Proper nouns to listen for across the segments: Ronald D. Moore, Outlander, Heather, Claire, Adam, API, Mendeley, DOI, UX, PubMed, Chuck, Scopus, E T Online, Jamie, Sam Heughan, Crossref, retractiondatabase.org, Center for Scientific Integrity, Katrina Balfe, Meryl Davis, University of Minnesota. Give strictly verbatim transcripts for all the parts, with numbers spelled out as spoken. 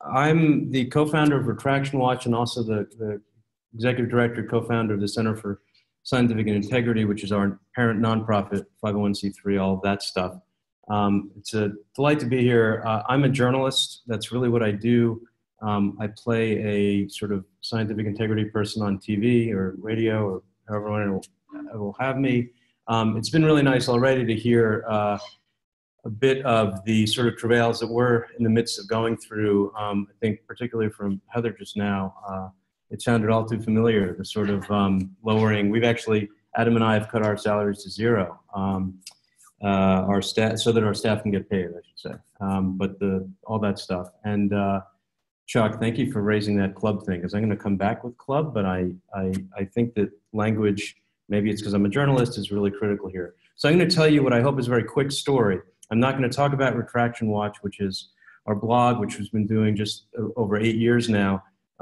I'm the co-founder of Retraction Watch and also the, the executive director, co-founder of the Center for Scientific Integrity, which is our parent nonprofit, five oh one c three, all of that stuff. Um, it's a delight to be here. Uh, I'm a journalist. That's really what I do. Um, I play a sort of scientific integrity person on T V or radio or however it will, will have me. Um, it's been really nice already to hear uh, a bit of the sort of travails that we're in the midst of going through. Um, I think particularly from Heather just now, uh, it sounded all too familiar, the sort of um, lowering. We've actually, Adam and I have cut our salaries to zero. Um, Uh, our staff, so that our staff can get paid, I should say. Um, but the, all that stuff. And uh, Chuck, thank you for raising that club thing, because I'm going to come back with club, but I, I, I think that language, maybe it's because I'm a journalist, is really critical here. So I'm going to tell you what I hope is a very quick story. I'm not going to talk about Retraction Watch, which is our blog, which we've been doing just over eight years now.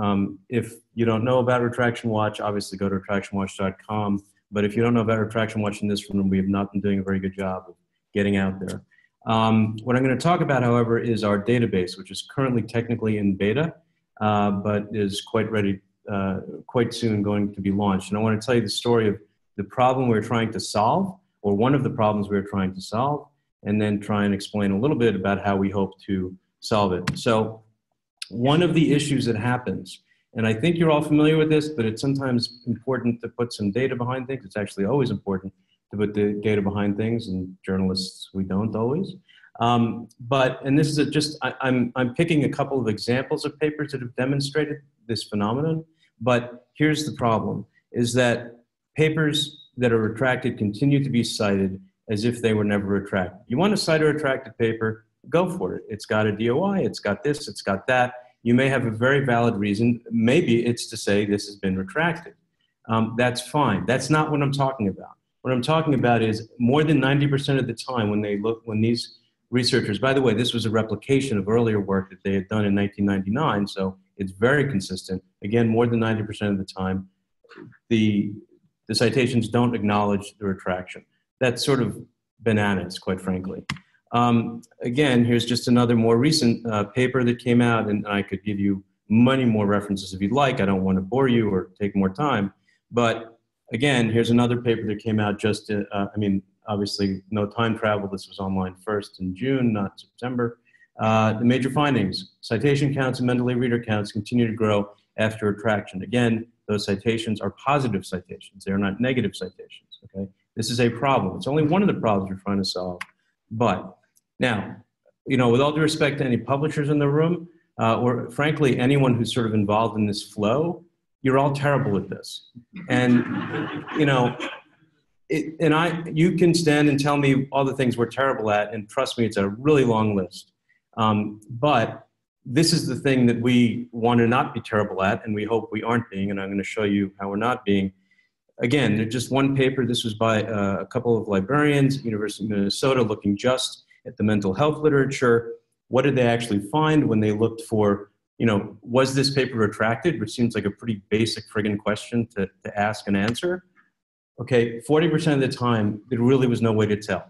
Um, if you don't know about Retraction Watch, obviously go to retraction watch dot com. But if you don't know about Retraction Watch in this room, we have not been doing a very good job of getting out there. Um, what I'm going to talk about, however, is our database, which is currently technically in beta, uh, but is quite ready, uh, quite soon going to be launched. And I want to tell you the story of the problem we're trying to solve, or one of the problems we're trying to solve, and then try and explain a little bit about how we hope to solve it. So one of the issues that happens, and I think you're all familiar with this, but it's sometimes important to put some data behind things. It's actually always important to put the data behind things, and journalists, we don't always. Um, but, and this is a just, I, I'm, I'm picking a couple of examples of papers that have demonstrated this phenomenon, but here's the problem, is that papers that are retracted continue to be cited as if they were never retracted. You want to cite a retracted paper, go for it. It's got a D O I, it's got this, it's got that. You may have a very valid reason. Maybe it's to say this has been retracted. Um, that's fine. That's not what I'm talking about. What I'm talking about is more than ninety percent of the time when they look, when these researchers, by the way, this was a replication of earlier work that they had done in nineteen ninety-nine, so it's very consistent. Again, more than ninety percent of the time, the, the citations don't acknowledge the retraction. That's sort of bananas, quite frankly. Um, again, here's just another more recent uh, paper that came out, and I could give you many more references if you'd like. I don't want to bore you or take more time. But again, here's another paper that came out just, to, uh, I mean, obviously no time travel. This was online first in June, not September. Uh, the major findings, citation counts and Mendeley reader counts continue to grow after retraction. Again, those citations are positive citations. They are not negative citations, okay? This is a problem. It's only one of the problems we're trying to solve. But now, you know, with all due respect to any publishers in the room, uh, or frankly, anyone who's sort of involved in this flow, you're all terrible at this. And, you know, it, and I, you can stand and tell me all the things we're terrible at, and trust me, it's a really long list. Um, but this is the thing that we want to not be terrible at, and we hope we aren't being, and I'm going to show you how we're not being. Again, there's just one paper. This was by uh, a couple of librarians at University of Minnesota looking just at the mental health literature. What did they actually find when they looked for, you know, was this paper retracted? Which seems like a pretty basic friggin' question to, to ask and answer. Okay, forty percent of the time, there really was no way to tell.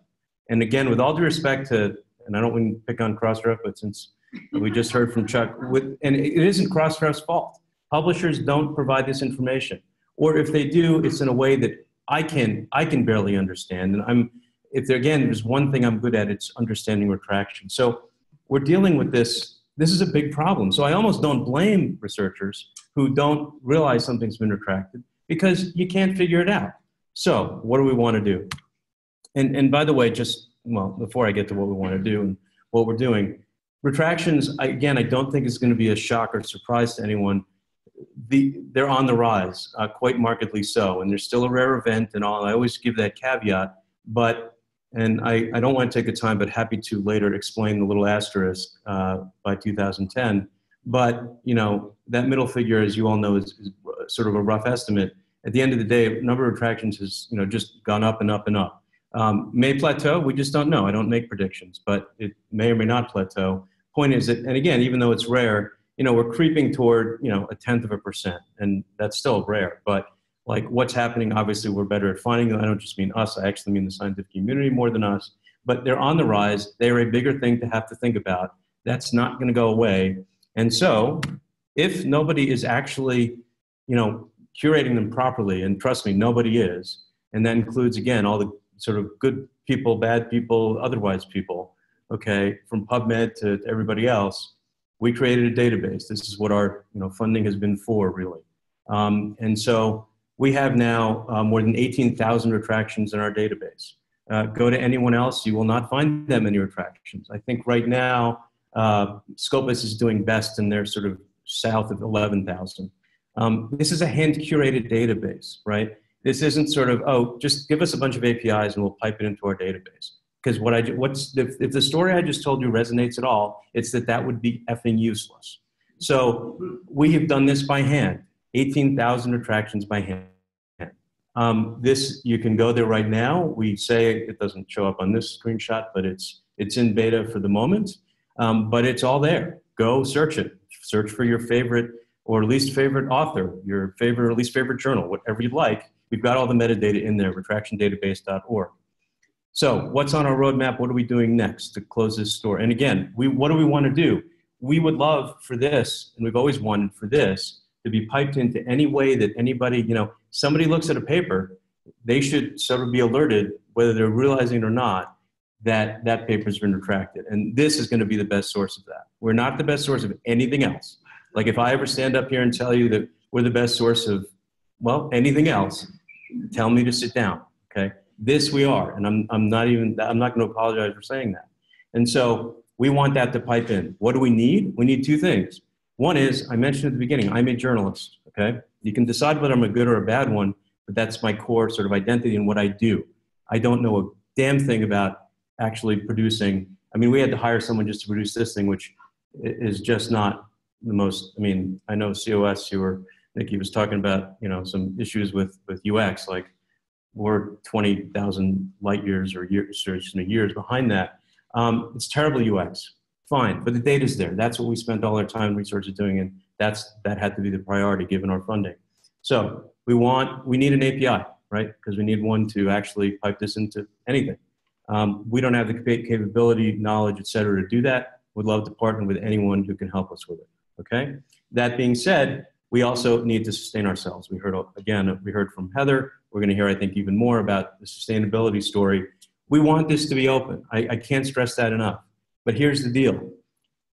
And again, with all due respect to, and I don't want to pick on Crossref, but since we just heard from Chuck, with, and it isn't Crossref's fault. Publishers don't provide this information. Or if they do, it's in a way that I can, I can barely understand. And I'm, if there again, there's one thing I'm good at, it's understanding retraction. So we're dealing with this. This is a big problem. So I almost don't blame researchers who don't realize something's been retracted, because you can't figure it out. So what do we want to do? And, and by the way, just, well, before I get to what we want to do and what we're doing, retractions, I, again, I don't think it's going to be a shock or surprise to anyone. The, they're on the rise, uh, quite markedly so, and they're still a rare event and all. I always give that caveat, but, and I, I don't want to take the time, but happy to later explain the little asterisk uh, by two thousand ten. But, you know, that middle figure, as you all know, is, is sort of a rough estimate. At the end of the day, the number of retractions has, you know, just gone up and up and up. Um, may plateau, we just don't know. I don't make predictions, but it may or may not plateau. Point is that, and again, even though it's rare, you know, we're creeping toward, you know, a tenth of a percent, and that's still rare. But like what's happening, obviously we're better at finding them. I don't just mean us, I actually mean the scientific community more than us, but they're on the rise. They're a bigger thing to have to think about. That's not going to go away. And so if nobody is actually, you know, curating them properly, and trust me, nobody is, and that includes, again, all the sort of good people, bad people, otherwise people, okay, from PubMed to everybody else, we created a database. This is what our, you know, funding has been for, really. Um, and so we have now uh, more than eighteen thousand retractions in our database. Uh, go to anyone else, you will not find that many retractions. I think right now, uh, Scopus is doing best, and they're sort of south of eleven thousand. Um, this is a hand-curated database, right? This isn't sort of, oh, just give us a bunch of A P Is and we'll pipe it into our database. Because what I, what's, if, if the story I just told you resonates at all, it's that that would be effing useless. So we have done this by hand, eighteen thousand retractions by hand. Um, this, you can go there right now. We say it doesn't show up on this screenshot, but it's, it's in beta for the moment. Um, but it's all there. Go search it. Search for your favorite or least favorite author, your favorite or least favorite journal, whatever you'd like. We've got all the metadata in there, retraction database dot org. So what's on our roadmap? What are we doing next to close this store? And again, we, what do we want to do? We would love for this, and we've always wanted for this, to be piped into any way that anybody, you know, somebody looks at a paper, they should sort of be alerted, whether they're realizing it or not, that that paper's been retracted. And this is going to be the best source of that. We're not the best source of anything else. Like if I ever stand up here and tell you that we're the best source of, well, anything else, tell me to sit down, okay? This we are, and I'm, I'm not even, I'm not going to apologize for saying that. And so we want that to pipe in. What do we need? We need two things. One is, I mentioned at the beginning, I'm a journalist, okay? You can decide whether I'm a good or a bad one, but that's my core sort of identity and what I do. I don't know a damn thing about actually producing. I mean, we had to hire someone just to produce this thing, which is just not the most, I mean, I know C O S, you were, Nikki was talking about, you know, some issues with, with U X, like we're twenty thousand light years or years, excuse me, years behind that. Um, it's terrible U X. Fine, but the data's there. That's what we spent all our time and research doing, and that's, that had to be the priority given our funding. So we want, we need an A P I, right? Because we need one to actually pipe this into anything. Um, we don't have the capability, knowledge, et cetera, to do that. We'd love to partner with anyone who can help us with it, okay? That being said, we also need to sustain ourselves. We heard, again, we heard from Heather. We're gonna hear, I think, even more about the sustainability story. We want this to be open. I, I can't stress that enough. But here's the deal.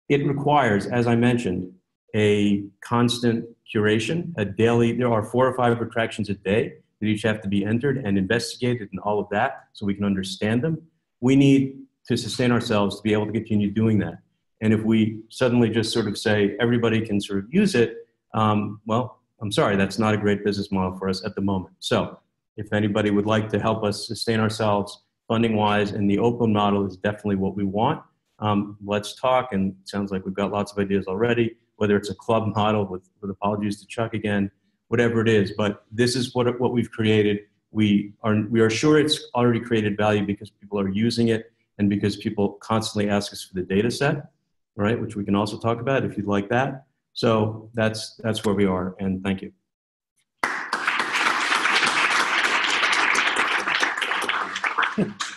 It requires, as I mentioned, a constant curation, a daily, there are four or five retractions a day that each have to be entered and investigated and all of that so we can understand them. We need to sustain ourselves to be able to continue doing that. And if we suddenly just sort of say, everybody can sort of use it, um, well, I'm sorry, that's not a great business model for us at the moment. So if anybody would like to help us sustain ourselves funding-wise, and the open model is definitely what we want, Um, let's talk, and it sounds like we've got lots of ideas already, whether it's a club model with, with apologies to Chuck again, whatever it is, but this is what, what we've created. We are, we are sure it's already created value because people are using it and because people constantly ask us for the data set, right, which we can also talk about if you'd like that. So that's, that's where we are, and thank you.